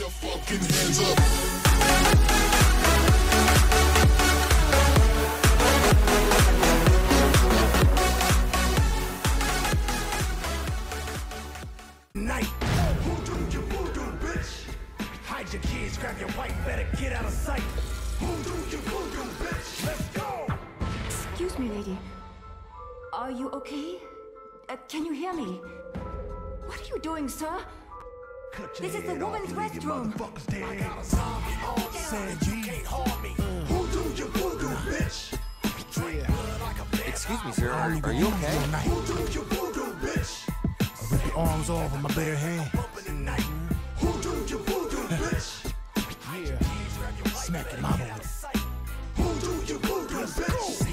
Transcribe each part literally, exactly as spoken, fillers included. your fucking hands up. Night. Voodoo, you voodoo, bitch. Hide your kids, grab your wife, better get out of sight. Voodoo, you voodoo, bitch. Let's go. Excuse me, lady. Are you okay? Uh, can you hear me? What are you doing, sir? This is the woman's restroom. I got a zombie on saying you can't harm me. Who do you voodoo, bitch? Excuse me, sir. Are, are you okay? Who do you voodoo, bitch? I rip your arms off with my bare hand. Who do you voodoo, bitch? Yeah. Smack it, mama. Who do you voodoo, bitch?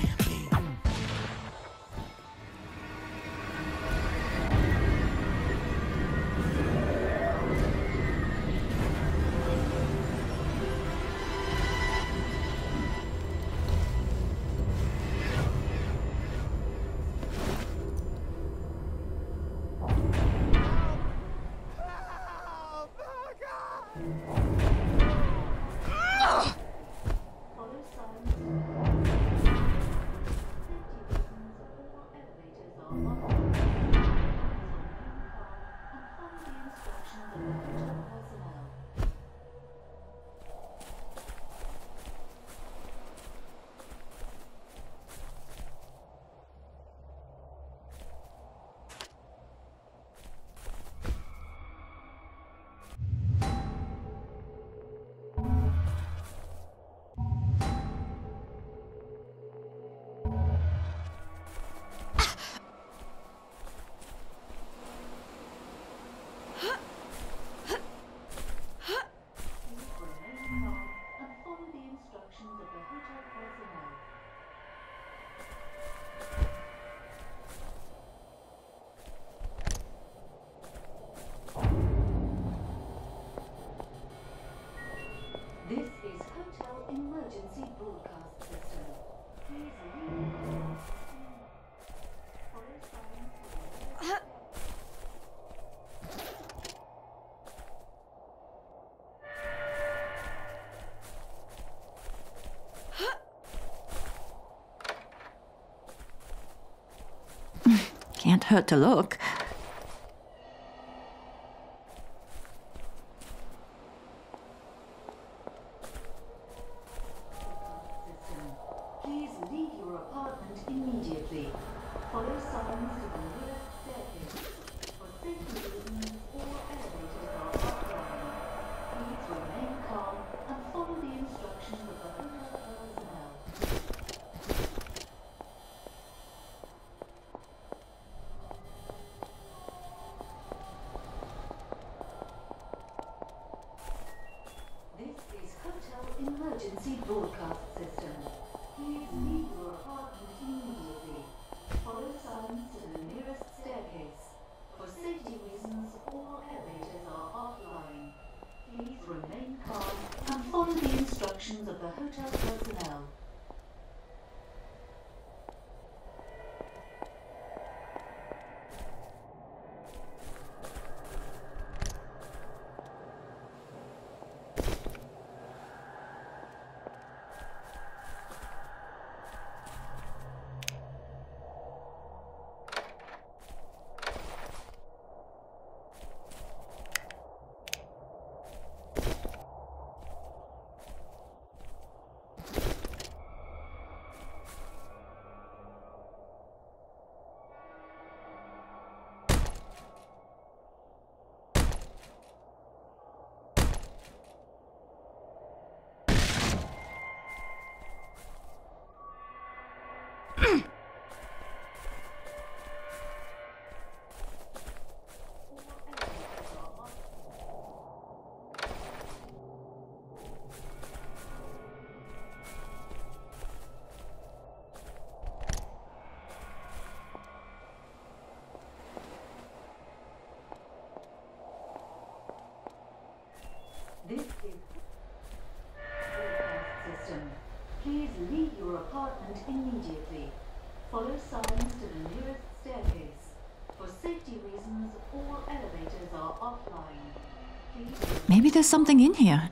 Can't hurt to look. Please leave your apartment immediately. Follow signs to the nearest staircase. For safety reasons, all elevators are offline. Please remain calm and follow the instructions of the hotel personnel. This is Hotel Emergency Broadcast System. Please leave your apartment immediately. Follow signs to the nearest staircase. For safety reasons, all elevators are offline. Please remain calm and follow the instructions of the hotel personnel. This is broadcast system. Please leave your apartment immediately. Follow signs to the nearest staircase. For safety reasons, all elevators are offline. Maybe there's something in here.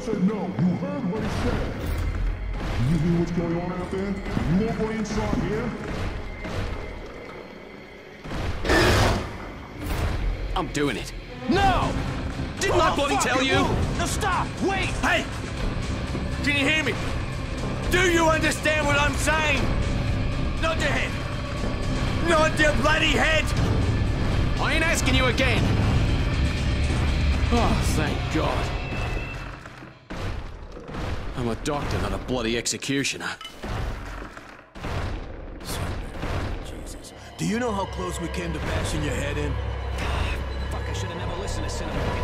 Said no, you heard what he said. You hear what's going on out there? You won't go inside here? I'm doing it. No! Didn't I bloody tell you? No, stop! Wait! Hey! Can you hear me? Do you understand what I'm saying? Nod your head! Nod your bloody head! I ain't asking you again. Oh, thank God. I'm a doctor, not a bloody executioner. Jesus. Do you know how close we came to bashing your head in? God, fuck, I should have never listened to Sinamoi.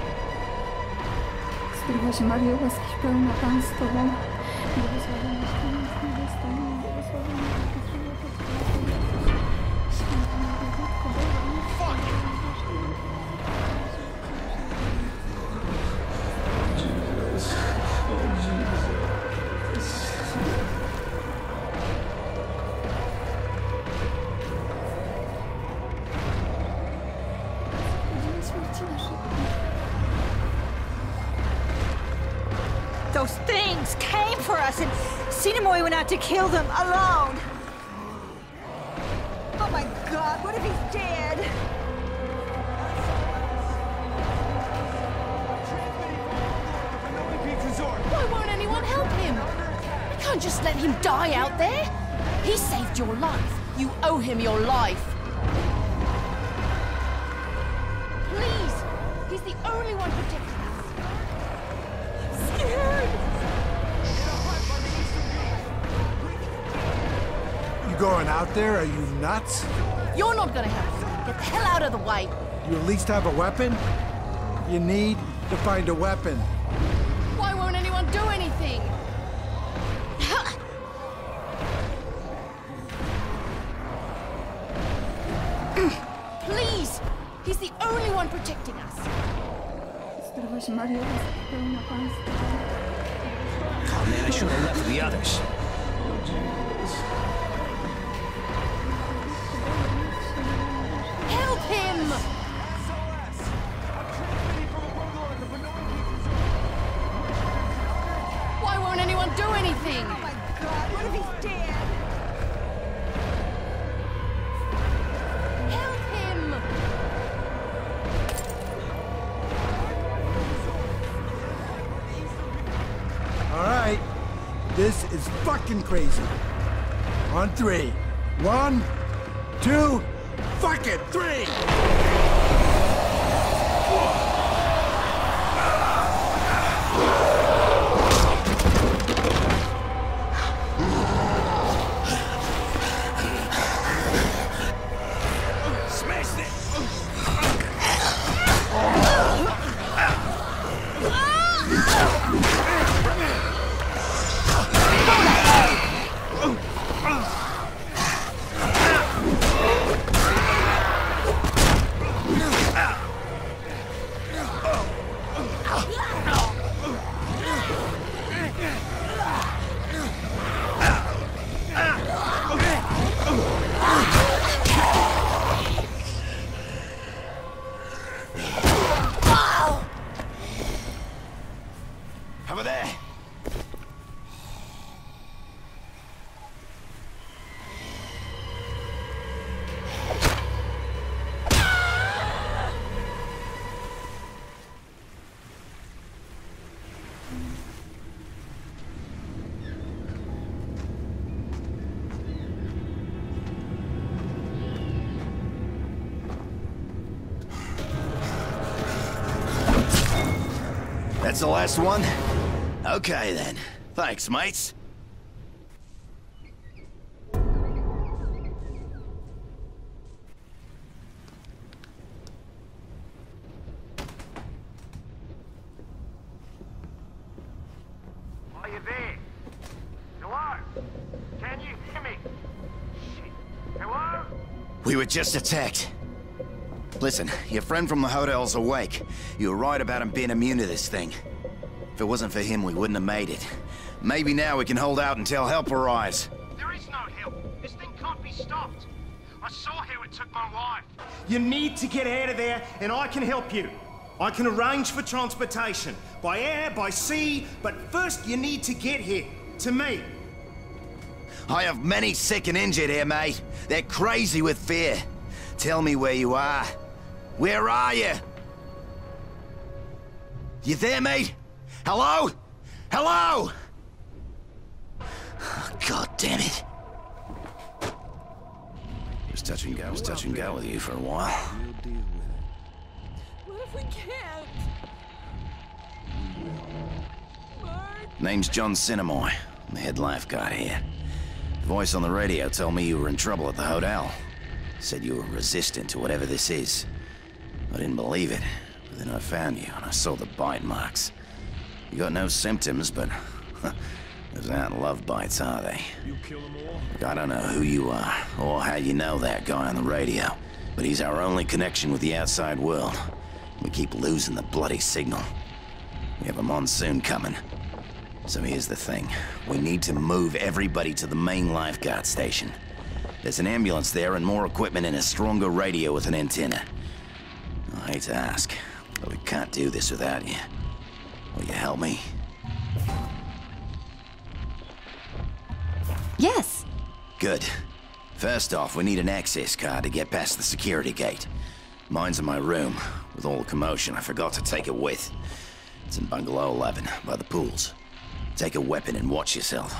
Fuck! Jesus. Those things came for us, and Sinamoi went out to kill them alone. Oh my God, what if he's dead? Why won't anyone help him? We can't just let him die out there. He saved your life. You owe him your life. Please. He's the only one protecting us. I'm scared. You going out there? Are you nuts? You're not gonna help. Get the hell out of the way. You at least have a weapon? You need to find a weapon. Why won't anyone do anything? Please! He's the only one protecting us. Oh man, I should have left the others. Help him! Do anything! Oh my god, what if he's dead? Help him! Alright, this is fucking crazy. On three. One, two, fuck it, three! That's the last one? Okay then. Thanks, mates. Are you there? Hello? Can you hear me? Shit. Hello? We were just attacked. Listen, your friend from the hotel's awake. You were right about him being immune to this thing. If it wasn't for him, we wouldn't have made it. Maybe now we can hold out until help arrives. There is no help. This thing can't be stopped. I saw how it took my life. You need to get out of there, and I can help you. I can arrange for transportation. By air, by sea, but first you need to get here. To me. I have many sick and injured here, mate. They're crazy with fear. Tell me where you are. Where are you? You there, mate? Hello? Hello? Oh, God damn it. It was touch and go, it was touch and go with you for a while. What if we can't? Name's John Sinamoi. I'm the head lifeguard here. The voice on the radio told me you were in trouble at the hotel. Said you were resistant to whatever this is. I didn't believe it, but then I found you and I saw the bite marks. You got no symptoms, but those aren't love bites, are they? You kill them all? I don't know who you are or how you know that guy on the radio, but he's our only connection with the outside world. We keep losing the bloody signal. We have a monsoon coming. So here's the thing. We need to move everybody to the main lifeguard station. There's an ambulance there and more equipment and a stronger radio with an antenna. I hate to ask, but we can't do this without you. Will you help me? Yes. Good. First off, we need an access card to get past the security gate. Mine's in my room. With all the commotion, I forgot to take it with. It's in Bungalow eleven, by the pools. Take a weapon and watch yourself.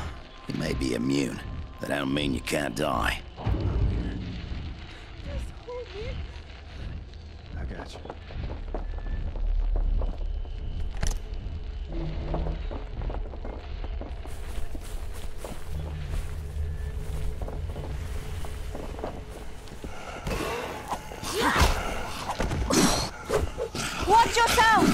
You may be immune. That don't mean you can't die. I got you. Watch yourself!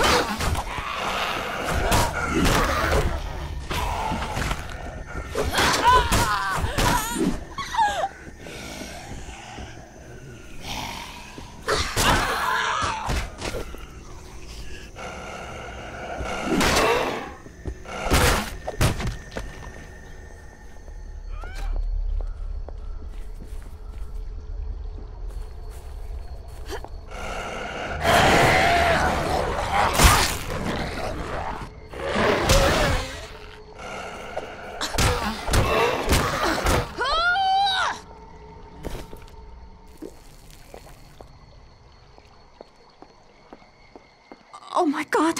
Oh my God!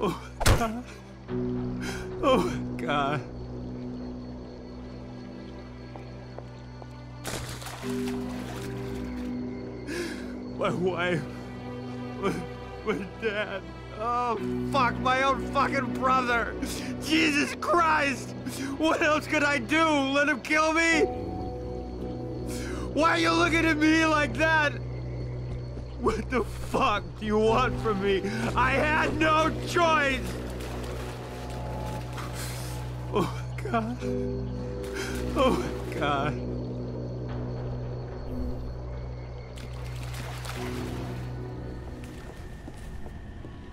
Oh God! Oh God! My wife, my, my dad. Oh fuck! My own fucking brother! Jesus Christ! What else could I do? Let him kill me? Why are you looking at me like that? What the fuck do you want from me? I had no choice! Oh, my God. Oh, my God.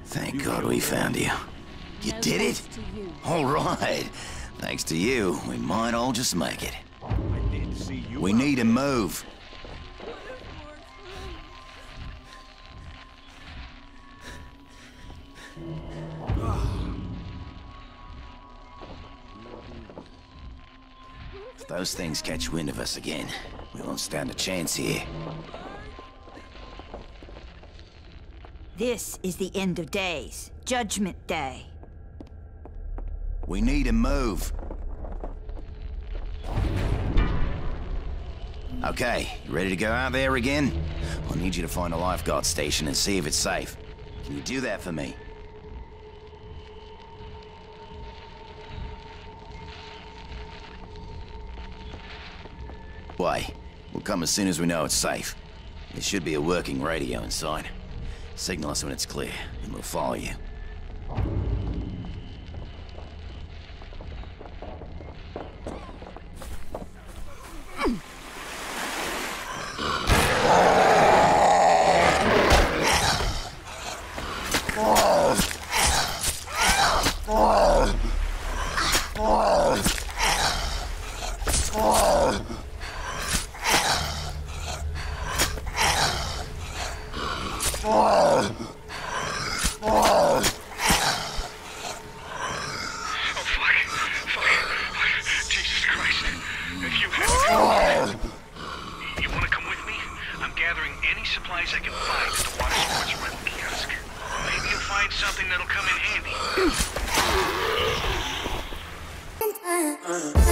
Thank God we found you. You did it? All right. Thanks to you, we might all just make it. We need to move. If those things catch wind of us again, we won't stand a chance here. This is the end of days. Judgment Day. We need to move. Okay, you ready to go out there again? I'll need you to find a lifeguard station and see if it's safe. Can you do that for me? Way. We'll come as soon as we know it's safe. There should be a working radio inside. Signal us when it's clear, and we'll follow you. Something that'll come in handy.